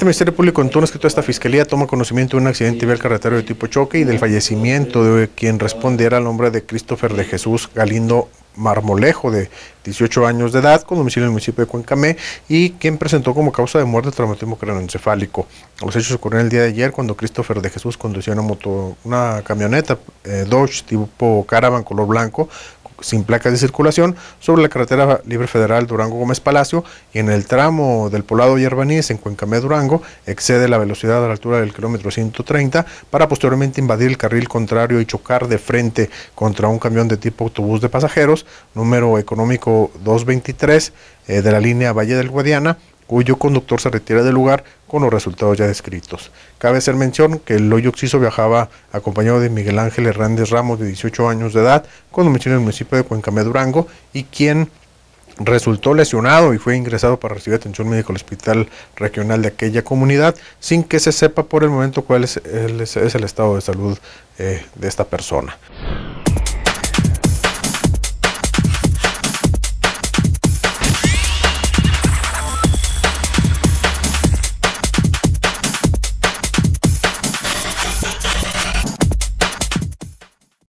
El Ministerio Público en Túnez, que toda esta Fiscalía toma conocimiento de un accidente vial carretero de tipo choque y del fallecimiento de quien respondiera al nombre de Christopher de Jesús Galindo Marmolejo, de 18 años de edad, con domicilio en el municipio de Cuencamé, y quien presentó como causa de muerte traumatismo craneoencefálico. Los hechos ocurrieron el día de ayer cuando Christopher de Jesús conducía una camioneta Dodge tipo Caravan color blanco, sin placas de circulación, sobre la carretera libre federal Durango-Gómez Palacio, y en el tramo del poblado Yerbaníz en Cuencamé, Durango, excede la velocidad a la altura del kilómetro 130 para posteriormente invadir el carril contrario y chocar de frente contra un camión de tipo autobús de pasajeros, número económico 223 de la línea Valle del Guadiana, cuyo conductor se retira del lugar con los resultados ya descritos. Cabe hacer mención que el hoyo occiso viajaba acompañado de Miguel Ángel Hernández Ramos, de 18 años de edad, con domicilio en el municipio de Cuencamé, Durango, y quien resultó lesionado y fue ingresado para recibir atención médica al hospital regional de aquella comunidad, sin que se sepa por el momento cuál es el estado de salud de esta persona.